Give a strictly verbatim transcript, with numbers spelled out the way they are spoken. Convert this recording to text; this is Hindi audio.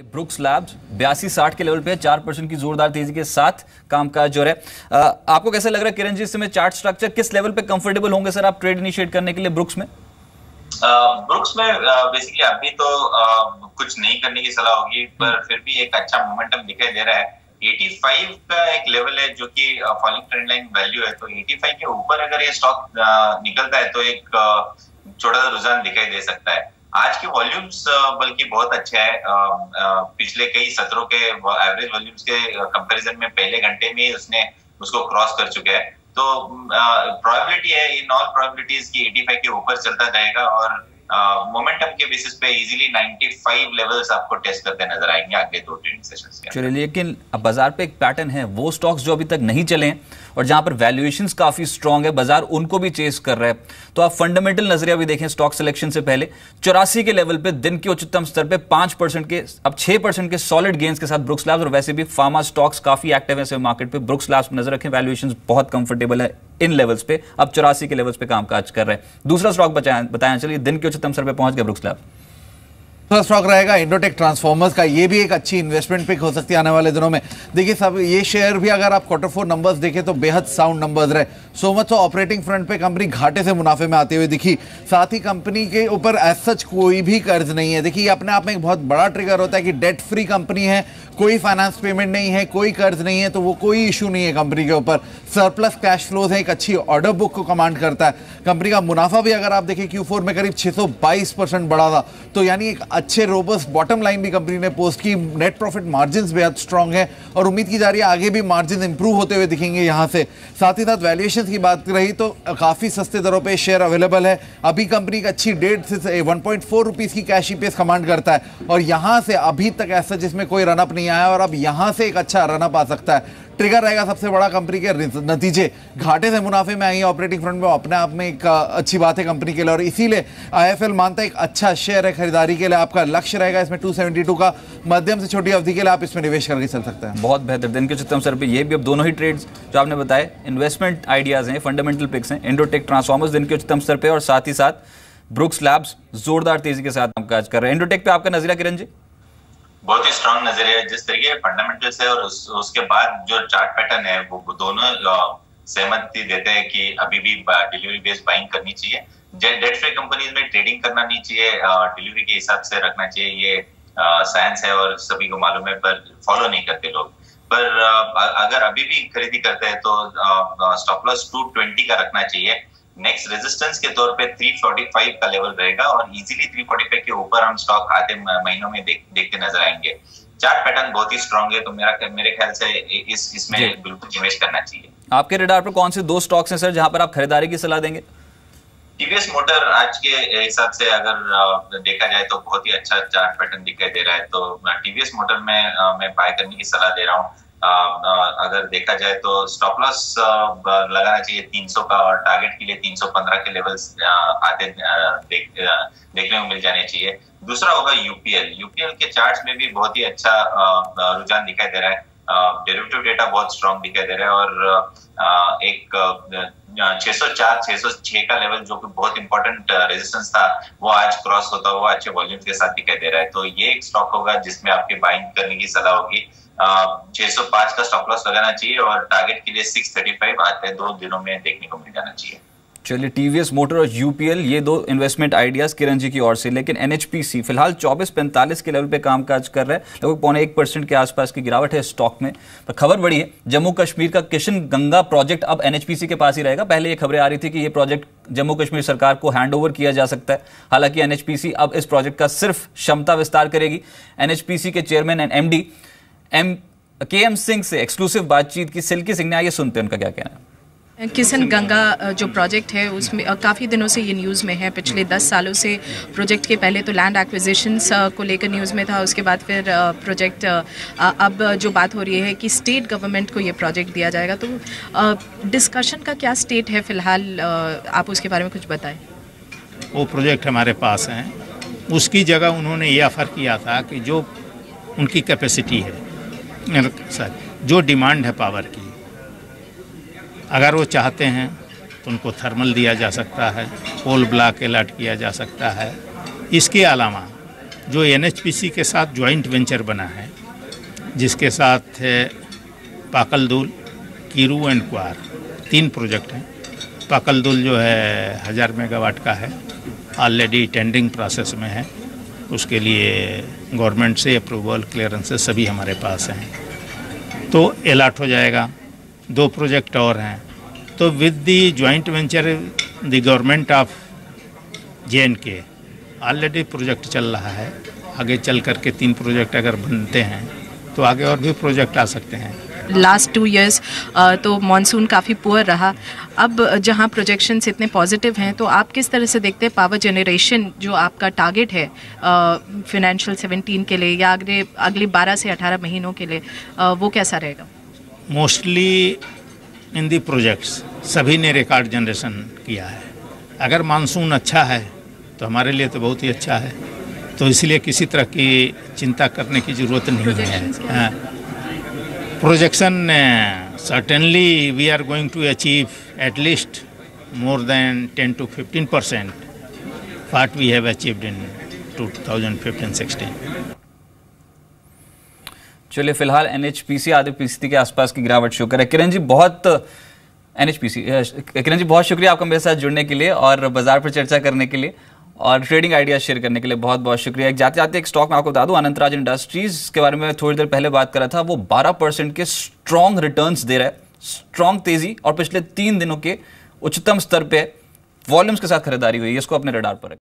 ब्रुक्स लैब्स बयासी साठ के लेवल पे चार परसेंट की जोरदार तेजी के साथ कामकाज हो रहा है। आ, आपको कैसा लग रहा है किरण जी, इस समय चार्ट स्ट्रक्चर किस लेवल पे कंफर्टेबल होंगे सर आप ट्रेड इनिशिएट करने के लिए ब्रुक्स में? ब्रुक्स में बेसिकली अभी तो आ, कुछ नहीं करने की सलाह होगी, पर फिर भी एक अच्छा मोमेंटम दिखाई दे रहा है। पचासी का एक लेवल है जो कि फॉलिंग ट्रेंड लाइन वैल्यू है, तो पचासी के ऊपर अगर ये स्टॉक निकलता है तो एक छोटा सा रुझान दिखाई दे सकता है। आज के वॉल्यूम्स बल्कि बहुत अच्छे हैं, पिछले कई सत्रों के एवरेज वॉल्यूम्स के कंपैरिजन में पहले घंटे में उसने उसको क्रॉस कर चुका है, तो प्रोबेबिलिटी है इन ऑल प्रोबेबिलिटीज की पचासी के ऊपर चलता जाएगा और मोमेंटम के बेसिस पे इजीली पचानवे लेवल्स आपको टेस्ट करते नजर आएंगे अगले दो ट्रेडिंग सेशंस के। चलिए, लेकिन अब बाजार पे एक पैटर्न है, वो स्टॉक्स जो अभी तक नहीं चले हैं और जहां पर वैल्यूएशंस काफी स्ट्रांग है, बाजार उनको भी चेस कर रहा है, तो आप फंडामेंटल नजरिया भी देखें। स्टॉक सिलेक्शन से पहले चौरासी के लेवल पे दिन के उच्चतम स्तर पे पांच परसेंट के अब छह परसेंट के सॉलिड गेंस के साथ ब्रुक्स लैब्स, और वैसे भी फार्मा स्टॉक्स काफी एक्टिव है मार्केट पे। ब्रुक्स लैब्स में नजर रखें, वैल्यूएशंस बहुत कंफर्टेबल है इन लेवल्स पे, अब चौरासी के लेवल्स पे कामकाज कर रहे हैं। दूसरा स्टॉक बताया, चलिए दिन के उच्चतम स्तर पे पहुंच गया ब्रुक्स लैब्स। दूसरा स्टॉक रहेगा इंडोटेक ट्रांसफॉर्मर्स का, ये भी एक अच्छी इन्वेस्टमेंट पिक हो सकती है आने वाले दिनों में। देखिए सब ये शेयर भी अगर आप क्वार्टर फोर नंबर्स देखें तो बेहद साउंड नंबर्स रहे, सो मच तो ऑपरेटिंग फ्रंट पे कंपनी घाटे से मुनाफे में आते हुए दिखी, साथ ही कंपनी के ऊपर एज सच कोई भी कर्ज नहीं है। देखिए अपने आप में एक बहुत बड़ा ट्रिगर होता है कि डेट फ्री कंपनी है, कोई फाइनेंस पेमेंट नहीं है, कोई कर्ज नहीं है, तो वो कोई इशू नहीं है कंपनी के ऊपर। सरप्लस कैश फ्लोज है, एक अच्छी ऑर्डर बुक को कमांड करता है। कंपनी का मुनाफा भी अगर आप देखें क्यू फोर में करीब छः सौ बाईस परसेंट बढ़ा था, तो यानी एक अच्छे रोबस्ट बॉटम लाइन भी कंपनी ने पोस्ट की। नेट प्रॉफिट मार्जिन बेहद स्ट्रांग है और उम्मीद की जा रही है आगे भी मार्जिन इंप्रूव होते हुए दिखेंगे यहाँ से। साथ ही साथ वैल्यूएशन की बात रही तो काफ़ी सस्ते दरों पे शेयर अवेलेबल है। अभी कंपनी एक अच्छी डेढ़ से वन पॉइंट फोर रुपीज़ की कैश ईपीएस कमांड करता है और यहाँ से अभी तक ऐसा जिसमें कोई रनअप नहीं आया और अब यहाँ से एक अच्छा रनअप आ सकता है। ट्रिगर रहेगा सबसे बड़ा कंपनी के नतीजे, घाटे से मुनाफे में आई है ऑपरेटिंग फ्रंट में, अपने आप में एक अच्छी बात है कंपनी के लिए, और इसीलिए आईएफएल मानता है एक अच्छा शेयर है खरीदारी के लिए। आपका लक्ष्य रहेगा इसमें दो सौ बहत्तर का, मध्यम से छोटी अवधि के लिए आप इसमें निवेश करके चल सकते हैं। बहुत बेहतर दिन के उच्चतम स्तर पे ये भी, अब दोनों ही ट्रेड्स जो आपने बताए इन्वेस्टमेंट आइडियाज हैं, फंडामेंटल पिक्स हैं। इंडोटेक ट्रांसफॉर्मर्स दिन के उच्चतम स्तर पे और साथ ही साथ ब्रुक्स लैब्स जोरदार तेजी के साथ कामकाज कर रहे हैं। इंडोटेक पे आपका नजरिया किरण जी? बहुत ही स्ट्रांग नजरिया है, जिस तरीके फंडामेंटल्स है और उस, उसके बाद जो चार्ट पैटर्न है वो दोनों सहमति देते हैं कि अभी भी डिलीवरी बेस्ड बाइंग करनी चाहिए। डेट फ्री कंपनीज में ट्रेडिंग करना नहीं चाहिए, डिलीवरी के हिसाब से रखना चाहिए, ये साइंस है और सभी को मालूम है, पर फॉलो नहीं करते लोग। पर अगर अभी भी खरीदी करते हैं तो स्टॉप लॉस टू ट्वेंटी का रखना चाहिए। नेक्स्ट रेजिस्टेंस के तौर पे तीन सौ पैंतालीस का लेवल रहेगा और इजीली तीन सौ पैंतालीस के ऊपर हम स्टॉक आते महीनों में देख, देखते नजर आएंगे। चार्ट पैटर्न बहुत ही स्ट्रांग है, तो मेरा मेरे ख्याल से इस इसमें बिल्कुल निवेश करना चाहिए। आपके रडार पर कौन से दो स्टॉक्स हैं सर जहां पर आप खरीदारी की सलाह देंगे? टीवीएस मोटर आज के हिसाब से अगर देखा जाए तो बहुत ही अच्छा चार्ट पैटर्न दिखाई दे रहा है, तो टीवीएस मोटर में मैं बाय करने की सलाह दे रहा हूँ। आ, अगर देखा जाए तो स्टॉप लॉस लगाना चाहिए तीन सौ का और टारगेट के लिए तीन सौ पंद्रह के लेवल्स आते देख, देखने को मिल जाने चाहिए। दूसरा होगा यूपीएल। यूपीएल के चार्ट्स में भी बहुत ही अच्छा रुझान दिखाई दे रहा है, डेरिवेटिव डेटा बहुत स्ट्रांग दिखाई दे रहा है और एक छह सौ चार छह सौ छह का लेवल जो कि बहुत इंपॉर्टेंट रेजिस्टेंस था वो आज क्रॉस होता हुआ अच्छे वॉल्यूम्स के साथ दिखाई दे रहा है, तो ये एक स्टॉक होगा जिसमें आपके बाइंग करने की सलाह होगी। छह सौ पाँच का स्टॉप लॉस लगाना चाहिए और टारगेट के लिए छह सौ पैंतीस आते हैं दो दिनों में देखने को मिल जाना चाहिए। चलिए, टीवीएस मोटर और यूपीएल ये दो इन्वेस्टमेंट आइडियाज किरण जी की ओर से। लेकिन एनएचपीसी फिलहाल चौबीस पैंतालीस के लेवल पे कामकाज कर रहा है, लगभग पौने एक परसेंट के आसपास की गिरावट है स्टॉक में। पर खबर बड़ी है, जम्मू कश्मीर का किशन गंगा प्रोजेक्ट अब एनएचपीसी के पास ही रहेगा। पहले ये खबरें आ रही थी कि ये प्रोजेक्ट जम्मू कश्मीर सरकार को हैंड ओवर किया जा सकता है, हालांकि एनएचपीसी अब इस प्रोजेक्ट का सिर्फ क्षमता विस्तार करेगी। एनएचपीसी के chairman and M D M K M Singh से एक्सक्लूसिव बातचीत की सिल्की सिंह ने, आइए सुनते हैं उनका क्या कहना है। किशन गंगा जो प्रोजेक्ट है उसमें काफ़ी दिनों से ये न्यूज़ में है, पिछले दस सालों से प्रोजेक्ट के पहले तो लैंड एक्विजिशंस को लेकर न्यूज़ में था, उसके बाद फिर प्रोजेक्ट, अब जो बात हो रही है कि स्टेट गवर्नमेंट को ये प्रोजेक्ट दिया जाएगा, तो डिस्कशन का क्या स्टेट है फिलहाल, आप उसके बारे में कुछ बताएं। वो प्रोजेक्ट हमारे पास हैं, उसकी जगह उन्होंने ये ऑफर किया था कि जो उनकी कैपेसिटी है सर, जो डिमांड है पावर की, अगर वो चाहते हैं तो उनको थर्मल दिया जा सकता है, कोल ब्लॉक अलॉट किया जा सकता है। इसके अलावा जो एन एच पी सी के साथ ज्वाइंट वेंचर बना है, जिसके साथ पाकल दुल, कीरू एंड क्वार तीन प्रोजेक्ट हैं। पाकल दुल जो है हज़ार मेगावाट का है, ऑलरेडी टेंडरिंग प्रोसेस में है, उसके लिए गवर्नमेंट से अप्रूवल क्लियरेंसेस सभी हमारे पास हैं, तो अलाट हो जाएगा। दो प्रोजेक्ट और हैं, तो with the joint venture the government of J and K already project चल रहा है, आगे चल करके तीन प्रोजेक्ट अगर बनते हैं तो आगे और भी प्रोजेक्ट आ सकते हैं। लास्ट टू इयर्स तो मॉनसून काफ़ी पुअर रहा, अब जहां प्रोजेक्शंस इतने पॉजिटिव हैं तो आप किस तरह से देखते हैं पावर जनरेशन जो आपका टारगेट है फिनेंशियल सेवेंटीन के लिए या अगले अगले बारह से अठारह महीनों के लिए, uh, वो कैसा रहेगा? मोस्टली इन दी प्रोजेक्ट्स सभी ने रिकॉर्ड जनरेशन किया है। अगर मानसून अच्छा है तो हमारे लिए तो बहुत ही अच्छा है, तो इसलिए किसी तरह की चिंता करने की ज़रूरत नहीं है। Projection certainly we are going to achieve at least more than ten to fifteen percent what we have achieved in two thousand fifteen sixteen. चलिए फिलहाल एन एच पी सी आधे फीसदी के आसपास की गिरावट शो कर रहा है। किरण जी बहुत N H P C Kiran ji बहुत शुक्रिया आपका मेरे साथ जुड़ने के लिए और बाजार पर चर्चा करने के लिए और ट्रेडिंग आइडिया शेयर करने के लिए बहुत बहुत शुक्रिया। एक जाते जाते एक स्टॉक में आपको बता दूं, अनंतराज इंडस्ट्रीज के बारे में थोड़ी देर पहले बात कर रहा था, वो बारह परसेंट के स्ट्रॉन्ग रिटर्न्स दे रहा है, स्ट्रॉन्ग तेजी और पिछले तीन दिनों के उच्चतम स्तर पे वॉल्यूम्स के साथ खरीदारी हुई है, इसको अपने रडार पर रखें।